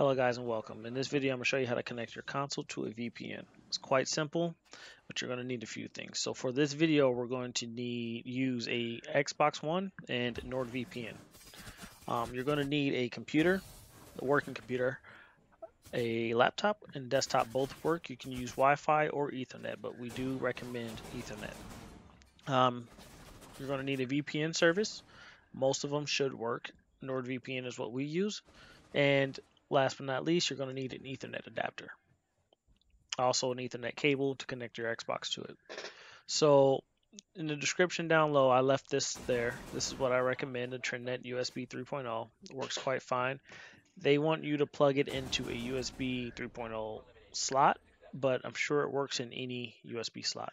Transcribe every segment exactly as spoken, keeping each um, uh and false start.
Hello guys and welcome. In this video I'm going to show you how to connect your console to a V P N. It's quite simple, but you're going to need a few things. So for this video we're going to need use a Xbox One and NordVPN. Um, you're going to need a computer, a working computer, a laptop and desktop. Both work. You can use Wi-Fi or Ethernet, but we do recommend Ethernet. Um, you're going to need a V P N service. Most of them should work. NordVPN is what we use. And last but not least, you're going to need an Ethernet adapter. Also an Ethernet cable to connect your Xbox to it. So in the description down low, I left this there. This is what I recommend, the TRENDnet U S B three point oh. It works quite fine. They want you to plug it into a U S B three point oh slot, but I'm sure it works in any U S B slot.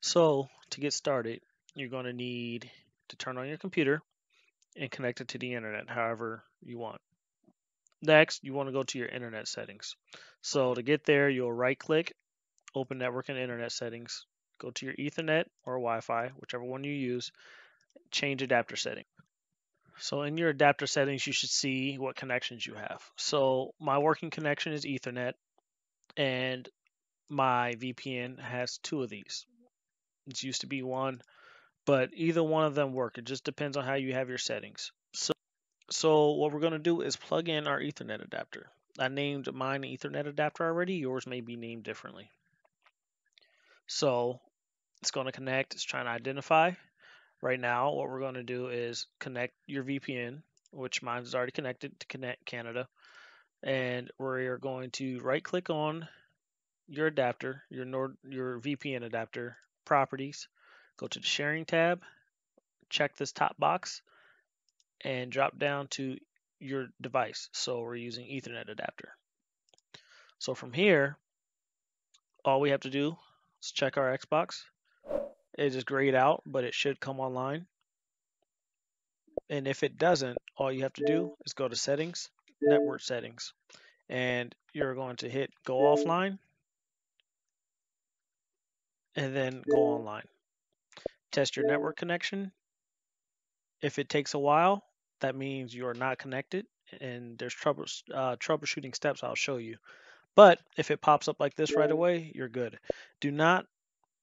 So to get started, you're going to need to turn on your computer and connect it to the internet however you want. Next, you want to go to your internet settings. So to get there, you'll right click, open network and internet settings, go to your Ethernet or Wi-Fi, whichever one you use, change adapter setting. So in your adapter settings, you should see what connections you have. So my working connection is Ethernet and my V P N has two of these. It used to be one, but either one of them work. It just depends on how you have your settings. So So what we're going to do is plug in our Ethernet adapter. I named mine Ethernet adapter already. Yours may be named differently. So it's going to connect. It's trying to identify. Right now, what we're going to do is connect your V P N, which mine is already connected to Connect Canada. And we're going to right click on your adapter, your Nord, your V P N adapter, properties. Go to the sharing tab. Check this top box. And drop down to your device. So we're using Ethernet adapter. So from here, all we have to do is check our Xbox. It is grayed out, but it should come online. And if it doesn't, all you have to do is go to settings, network settings, and you're going to hit go offline and then go online. Test your network connection. If it takes a while, that means you are not connected, and there's trouble, uh, troubleshooting steps I'll show you. But if it pops up like this right away, you're good. Do not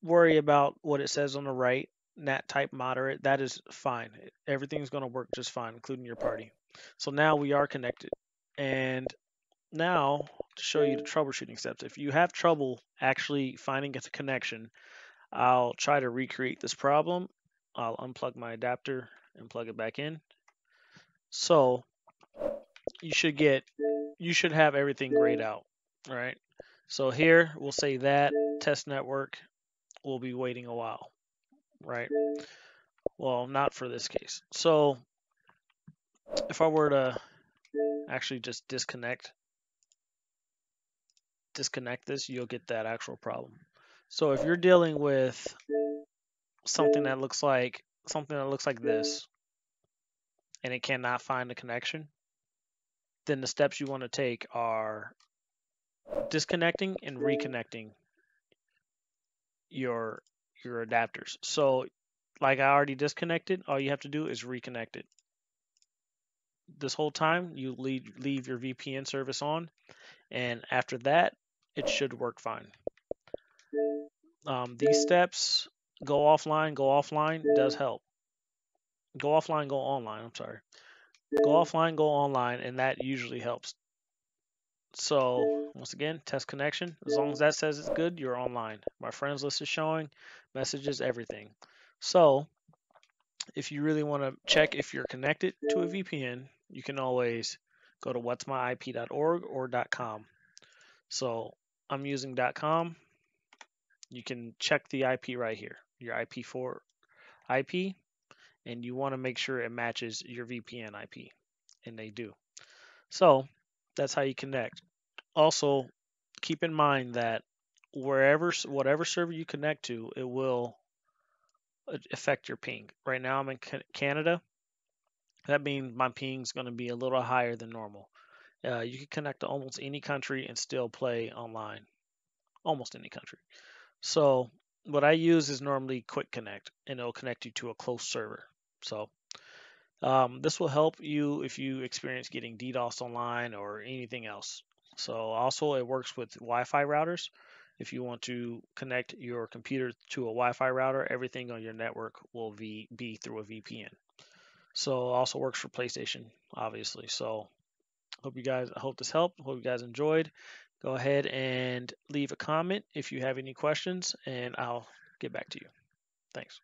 worry about what it says on the right, N A T type moderate. That is fine. Everything's going to work just fine, including your party. So now we are connected. And now to show you the troubleshooting steps. If you have trouble actually finding a connection, I'll try to recreate this problem. I'll unplug my adapter and plug it back in. So you should get, you should have everything grayed out, right? So here we'll say that test network will be waiting a while, right? Well, not for this case. So if I were to actually just disconnect, disconnect this, you'll get that actual problem. So if you're dealing with something that looks like something that looks like this and it cannot find a connection, then the steps you want to take are disconnecting and reconnecting your your adapters. So like I already disconnected, all you have to do is reconnect it. This whole time you leave, leave your V P N service on, and after that it should work fine. Um, these steps, go offline, go offline, does help. Go offline, go online, I'm sorry. Go offline, go online, and that usually helps. So, once again, test connection. As long as that says it's good, you're online. My friends list is showing, messages, everything. So, if you really want to check if you're connected to a V P N, you can always go to what's my I P dot org or .com. So, I'm using .com. You can check the I P right here, your I P four I P, and you want to make sure it matches your V P N I P, and they do. So that's how you connect. Also, keep in mind that wherever, whatever server you connect to, it will affect your ping. Right now I'm in Canada. That means my ping is going to be a little higher than normal. Uh, you can connect to almost any country and still play online, almost any country. So what I use is normally Quick Connect, and it'll connect you to a close server. So Um, this will help you if you experience getting DDoS online or anything else. So also it works with Wi-Fi routers. If you want to connect your computer to a Wi-Fi router, everything on your network will be, be through a V P N. So also works for PlayStation, obviously. So hope you guys, I hope this helped. Hope you guys enjoyed. Go ahead and leave a comment if you have any questions, and I'll get back to you. Thanks.